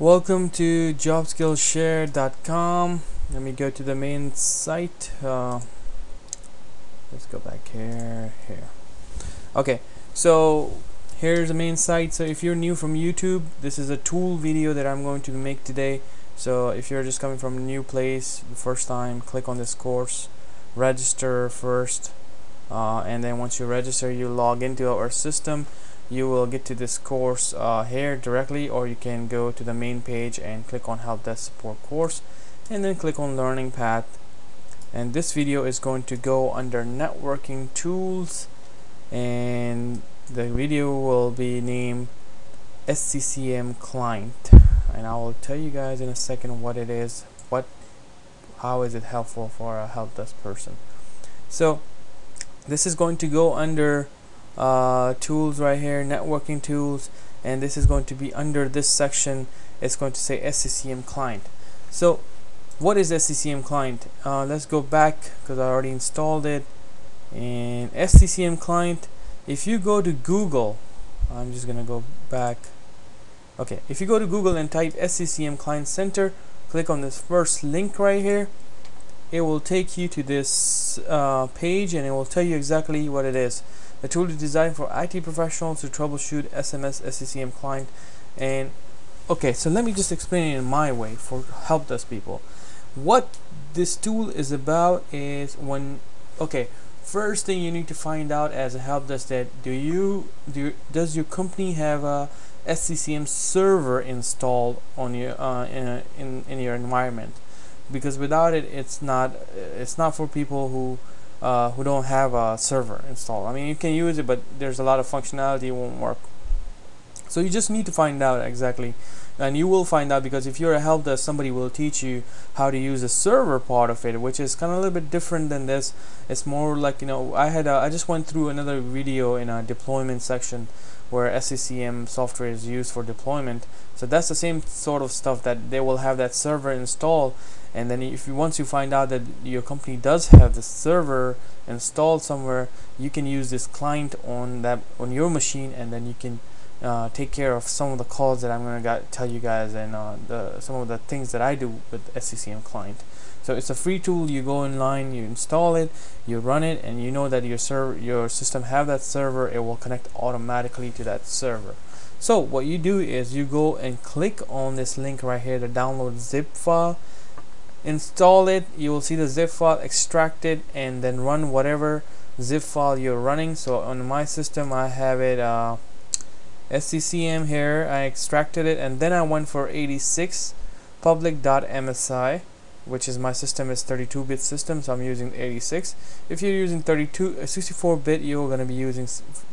Welcome to jobskillshare.com. Let me go to the main site. Let's go back here. Okay, so here's the main site. So if you're new from YouTube, this is a tool video that I'm going to make today. So if you're just coming from a new place the first time, click on this course, register first, and then once you register, you log into our system. You will get to this course here directly, or you can go to the main page and click on Help Desk Support Course and then click on Learning Path. And this video is going to go under Networking Tools, and the video will be named SCCM Client, and I will tell you guys in a second what it is, how is it helpful for a help desk person. So this is going to go under tools right here, networking tools, and this is going to be under this section. It's going to say SCCM client. So what is SCCM client? Let's go back because I already installed it. And SCCM client, if you go to Google, I'm just gonna go back. Okay, if you go to Google and type SCCM client center, click on this first link right here. It will take you to this page, and it will tell you exactly what it is. The tool is designed for IT professionals to troubleshoot SMS SCCM client. And okay, so let me just explain it in my way for help desk people. What this tool is about is first thing you need to find out as a help desk that does your company have a SCCM server installed on your in your environment? Because without it, it's not for people who don't have a server installed. I mean, you can use it, but there's a lot of functionality it won't work. So you just need to find out exactly, and you will find out, because if you're a help desk, somebody will teach you how to use the server part of it, which is kind of a little bit different than this. It's more like, you know, I just went through another video in a deployment section where SCCM software is used for deployment. So that's the same sort of stuff, that they will have that server installed. And then once you find out that your company does have the server installed somewhere, you can use this client on your machine, and then you can take care of some of the calls that I'm going to tell you guys, and some of the things that I do with SCCM client. So it's a free tool. You go online, you install it, you run it, and you know that your system have that server. It will connect automatically to that server. So what you do is you go and click on this link right here to download zip file. Install it. You will see the zip file, extract it, and then run whatever zip file you're running. So on my system, I have it SCCM here. I extracted it, and then I went for 86 public.msi, which is my system is 32-bit system, so I'm using 86. If you're using 64-bit, you're going to be using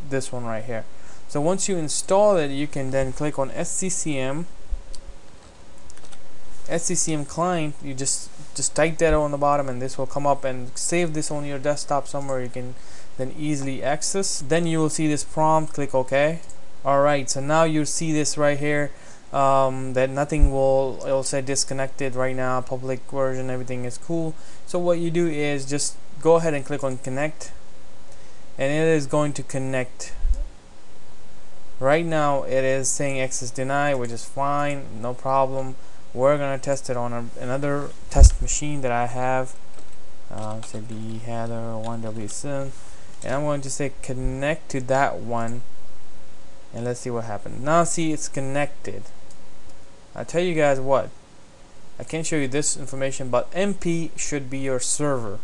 this one right here. So once you install it, you can then click on SCCM client. You just type that on the bottom, and this will come up, and save this on your desktop somewhere you can then easily access. Then you will see this prompt, click OK. Alright, so now you see this right here, that nothing will, it'll say disconnected right now, public version, everything is cool. So what you do is just go ahead and click on connect, and it is going to connect. Right now it is saying access denied, which is fine, no problem. We're gonna test it on another test machine that I have. Say B Heather 1W7, and I'm going to say connect to that one, and let's see what happens. Now see, it's connected. I tell you guys what, I can't show you this information, but MP should be your server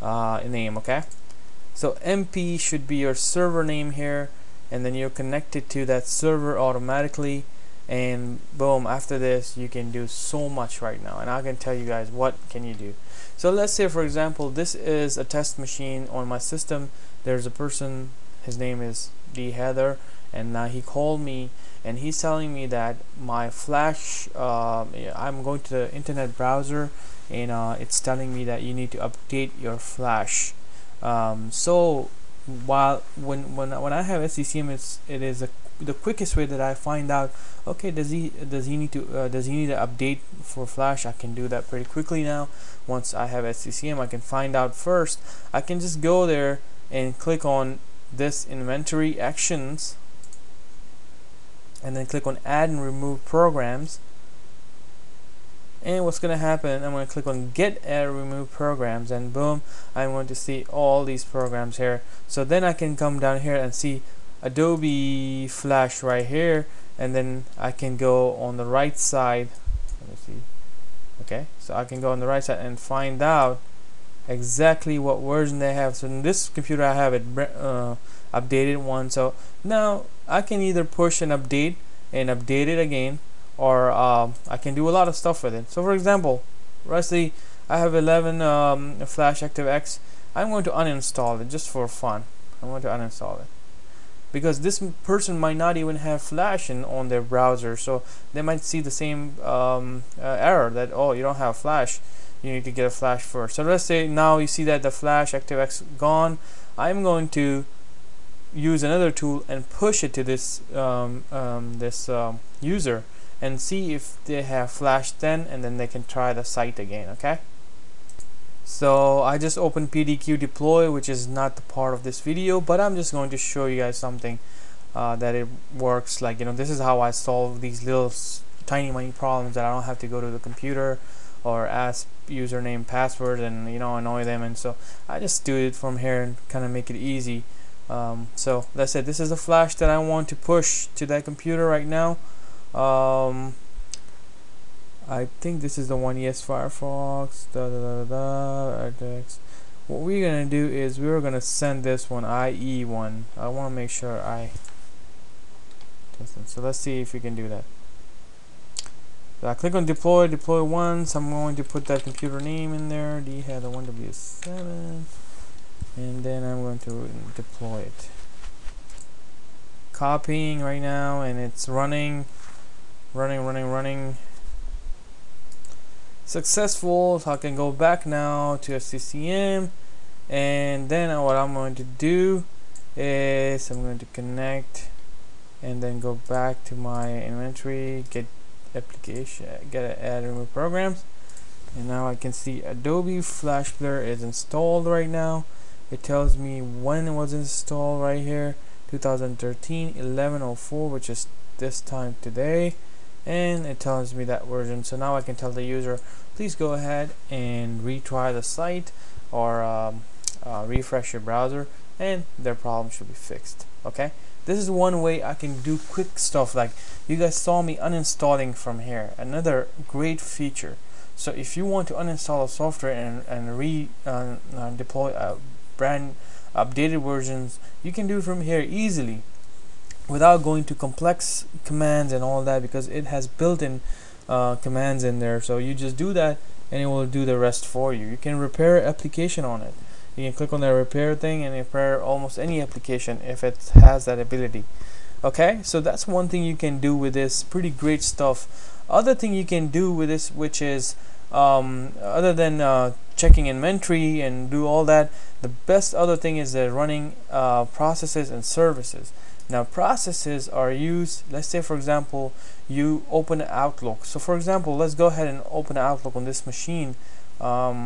name, okay? So MP should be your server name here, and then you're connected to that server automatically. And boom, after this you can do so much right now, and I can tell you guys what can you do. So let's say, for example, this is a test machine on my system. There's a person, his name is D Heather, and now he called me, and he's telling me that my flash, I'm going to the internet browser, and it's telling me that you need to update your flash. So while when I have SCCM, it is the quickest way that I find out, okay, does he need to update for flash. I can do that pretty quickly now. Once I have SCCM, I can find out first. I can just go there and click on this inventory actions, and then click on add and remove programs, And what's going to happen, I'm going to click on Get Error Remove Programs, and boom, I'm going to see all these programs here. So then I can come down here and see Adobe Flash right here, and then I can go on the right side. Let me see. Okay, so I can go on the right side and find out exactly what version they have. So in this computer I have it updated one, so now I can either push an update and update it again, or I can do a lot of stuff with it. So for example, Rusty, I have 11 Flash ActiveX. I'm going to uninstall it just for fun. I'm going to uninstall it because this person might not even have Flash on their browser, so they might see the same error that, oh, you don't have Flash, you need to get a Flash first. So let's say now you see that the Flash ActiveX gone. I'm going to use another tool and push it to this user and see if they have Flash then, and then they can try the site again. Okay, so I just opened PDQ Deploy, which is not the part of this video, but I'm just going to show you guys something that it works like. You know, this is how I solve these little tiny money problems, that I don't have to go to the computer or ask username, password, and, you know, annoy them. And so I just do it from here and kind of make it easy. So that's it. This is the Flash that I want to push to that computer right now. I think this is the one. Yes, Firefox. What we're gonna do is we're gonna send this one, IE one. I want to make sure I. So let's see if we can do that. So I click on deploy, deploy once. I'm going to put that computer name in there. D had a 1W7, and then I'm going to deploy it. Copying right now, and it's running. Successful. So I can go back now to SCCM, and then what I'm going to do is I'm going to connect and then go back to my inventory, get application, get add remove programs, and now I can see Adobe Flash Player is installed right now. It tells me when it was installed right here, 2013 1104, which is this time today, and it tells me that version. So now I can tell the user, please go ahead and retry the site, or refresh your browser, and their problem should be fixed. Okay, this is one way I can do quick stuff. Like you guys saw me uninstalling from here, another great feature. So if you want to uninstall a software and deploy a brand updated versions, you can do it from here easily without going to complex commands and all that, because it has built-in commands in there. So you just do that and it will do the rest for you. You can repair application on it. You can click on the repair thing and repair almost any application if it has that ability. Okay, so that's one thing you can do with this. Pretty great stuff. Other thing you can do with this, which is other than checking inventory and do all that, the best other thing is running processes and services. Now processes are used, let's say for example you open Outlook. So for example, let's go ahead and open Outlook on this machine, let's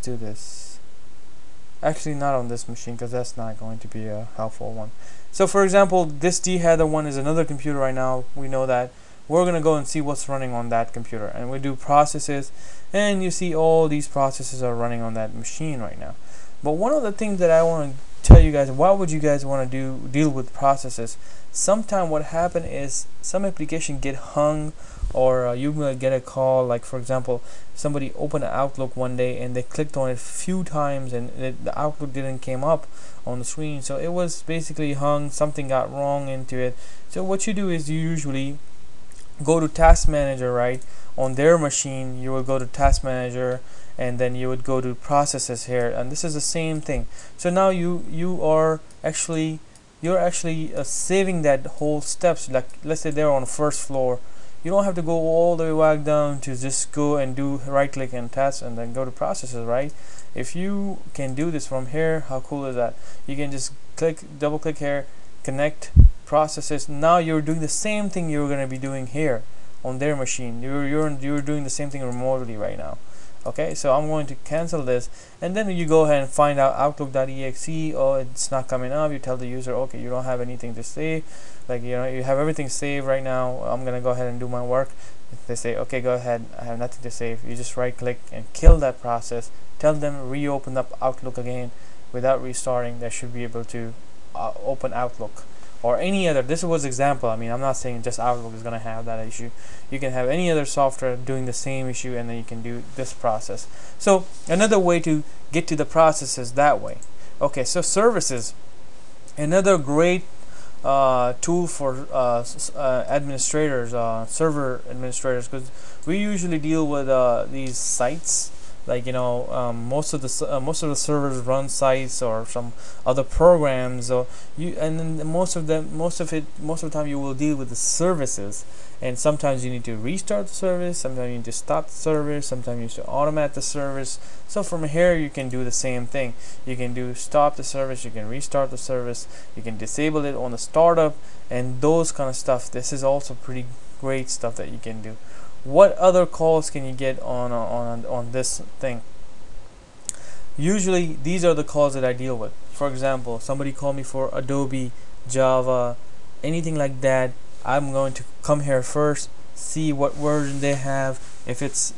do this. Actually not on this machine, because that's not going to be a helpful one. So for example, this D-Heather one is another computer right now, we know that. We're gonna go and see what's running on that computer, and we do processes, and you see all these processes are running on that machine right now. But one of the things that I want to tell you guys, why would you guys want to deal with processes? Sometimes what happen is some application get hung, or you will get a call. Like for example, somebody opened Outlook one day and they clicked on it a few times, and the Outlook didn't came up on the screen, so it was basically hung. Something got wrong into it. So what you do is you usually go to Task Manager, right? On their machine you will go to Task Manager, and then you would go to processes here, and this is the same thing. So now you're actually saving that whole steps. Like let's say they're on the first floor, you don't have to go all the way back down to just go and do right click and task and then go to processes, right? If you can do this from here, how cool is that? You can just click, double click here, connect processes. Now you're doing the same thing you're going to be doing here on their machine. You're doing the same thing remotely right now. Okay, so I'm going to cancel this, and then you go ahead and find out Outlook.exe. oh, it's not coming up. You tell the user, okay, you don't have anything to save. like, you know, you have everything saved right now. I'm gonna go ahead and do my work. If they say okay, go ahead, I have nothing to save, you just right click and kill that process. Tell them reopen up Outlook again without restarting. They should be able to open Outlook or any other. This was example. I mean, I'm not saying just Outlook is gonna have that issue. You can have any other software doing the same issue, and then you can do this process. So another way to get to the process is that way. Okay, so services, another great tool for administrators, server administrators, because we usually deal with these sites. Like, you know, most of the servers run sites or some other programs, or you, and then most of the time you will deal with the services, and sometimes you need to restart the service, sometimes you need to stop the service, sometimes you need to automate the service. So from here you can do the same thing. You can do stop the service, you can restart the service, you can disable it on the startup, and those kind of stuff. This is also pretty great stuff that you can do. What other calls can you get on this thing? Usually these are the calls that I deal with. For example, somebody called me for Adobe, Java, anything like that. I'm going to come here first, see what version they have. If it's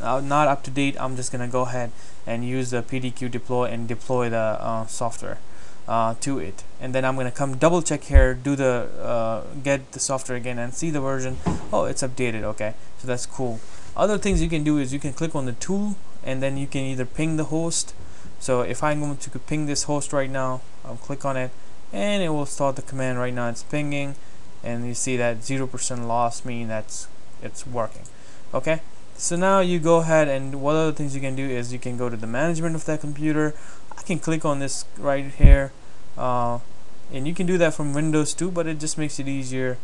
not up to date, I'm just gonna go ahead and use the PDQ deploy and deploy the software to it, and then I'm gonna come double check here, do the get the software again and see the version. Oh, it's updated. Okay, so that's cool. Other things you can do is you can click on the tool, and then you can either ping the host. So if I'm going to ping this host right now, I'll click on it and it will start the command. Right now it's pinging, and you see that 0% loss mean that's it's working. Okay, so now you go ahead, and what other things you can do is you can go to the management of that computer. I can click on this right here, and you can do that from Windows too, but it just makes it easier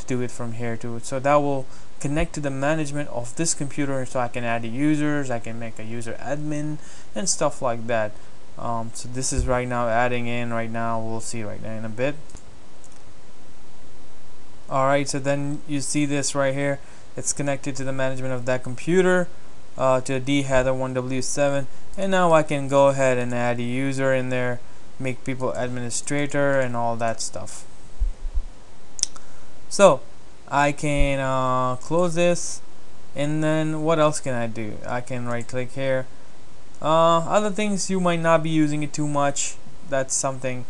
to do it from here too. So that will connect to the management of this computer, so I can add users, I can make a user admin and stuff like that. So this is right now adding in right now. We'll see right now in a bit. Alright, so then you see this right here, it's connected to the management of that computer, to DHather1W7, and now I can go ahead and add a user in there, make people administrator and all that stuff. So I can close this, and then what else can I do? I can right click here. Other things, you might not be using it too much. That's something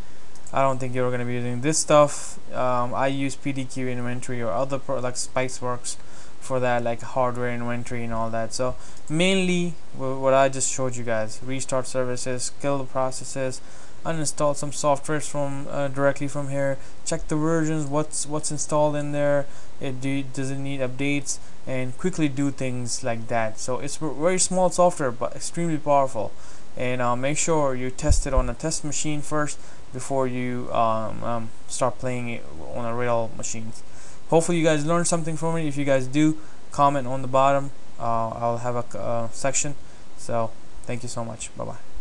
I don't think you're gonna be using this stuff. I use PDQ Inventory or other products like Spiceworks for that, like hardware inventory and all that. So mainly what I just showed you guys: restart services, kill the processes, uninstall some softwares from directly from here, check the versions, what's installed in there, does it need updates, and quickly do things like that. So it's very small software but extremely powerful, and make sure you test it on a test machine first before you start playing it on a real machine. Hopefully you guys learned something from it. If you guys do, comment on the bottom. I'll have a section. So thank you so much. Bye bye.